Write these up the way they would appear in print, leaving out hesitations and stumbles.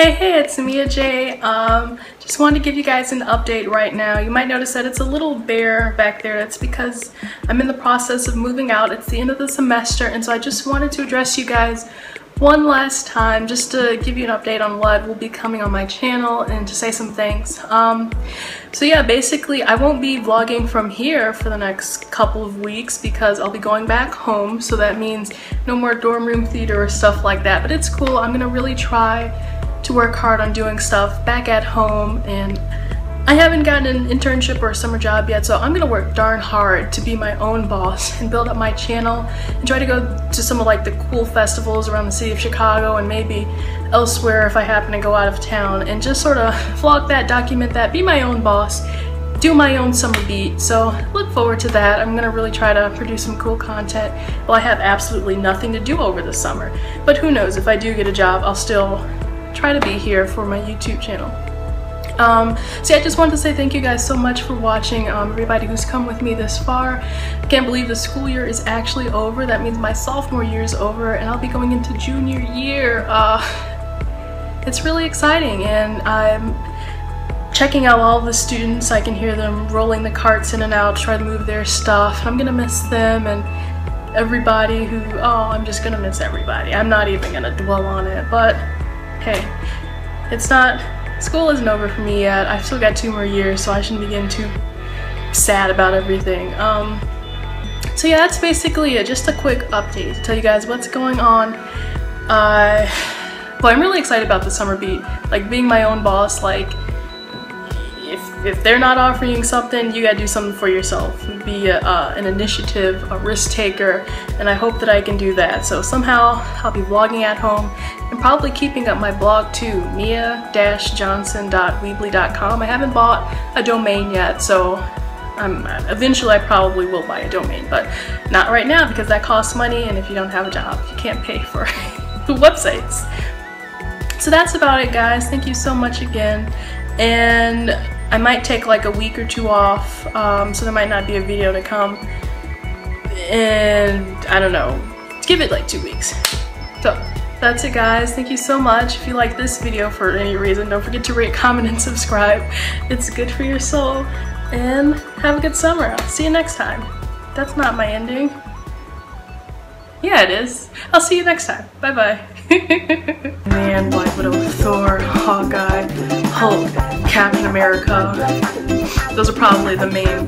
Hey, it's Mia J. Just wanted to give you guys an update right now. You might notice that it's a little bare back there. That's because I'm in the process of moving out. It's the end of the semester, and so I just wanted to address you guys one last time just to give you an update on what will be coming on my channel and to say some things. So yeah, basically I won't be vlogging from here for the next couple of weeks because I'll be going back home, so that means no more dorm room theater or stuff like that, but it's cool. I'm gonna really try to work hard on doing stuff back at home, and I haven't gotten an internship or a summer job yet, so I'm gonna work darn hard to be my own boss and build up my channel and try to go to some of like the cool festivals around the city of Chicago and maybe elsewhere if I happen to go out of town, and just sort of vlog that, document that, be my own boss, do my own summer beat. So look forward to that. I'm gonna really try to produce some cool content while I have absolutely nothing to do over the summer. But who knows, if I do get a job, I'll still try to be here for my YouTube channel. So yeah, I just wanted to say thank you guys so much for watching, everybody who's come with me this far. I can't believe the school year is actually over. That means my sophomore year is over and I'll be going into junior year. It's really exciting, and I'm checking out all the students. I can hear them rolling the carts in and out, try to move their stuff. I'm gonna miss them and everybody who, I'm just gonna miss everybody. I'm not even gonna dwell on it, but hey, school isn't over for me yet. I've still got 2 more years, so I shouldn't be getting too sad about everything. So yeah, that's basically it. Just a quick update to tell you guys what's going on. Well, I'm really excited about the summer beat, like being my own boss. Like if they're not offering you something, you gotta do something for yourself. Be an initiative, a risk taker, and I hope that I can do that. So somehow I'll be vlogging at home and probably keeping up my blog too, mia-johnson.weebly.com. I haven't bought a domain yet, so eventually I probably will buy a domain, but not right now because that costs money, and if you don't have a job, you can't pay for the websites. So that's about it, guys. Thank you so much again. And I might take like a week or two off, so there might not be a video to come, and I don't know, give it like 2 weeks. So that's it, guys. Thank you so much. If you like this video for any reason, don't forget to rate, comment, and subscribe. It's good for your soul, and have a good summer. I'll see you next time. That's not my ending. Yeah, it is. I'll see you next time. Bye-bye. Man, Black Widow, Thor, Hawkeye, Hulk, Captain America. Those are probably the main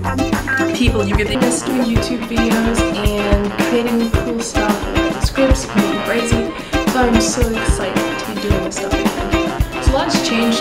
people you get the best doing YouTube videos and creating cool stuff, scripts, crazy. So I'm so excited to be doing this stuff again. So a lot's changed.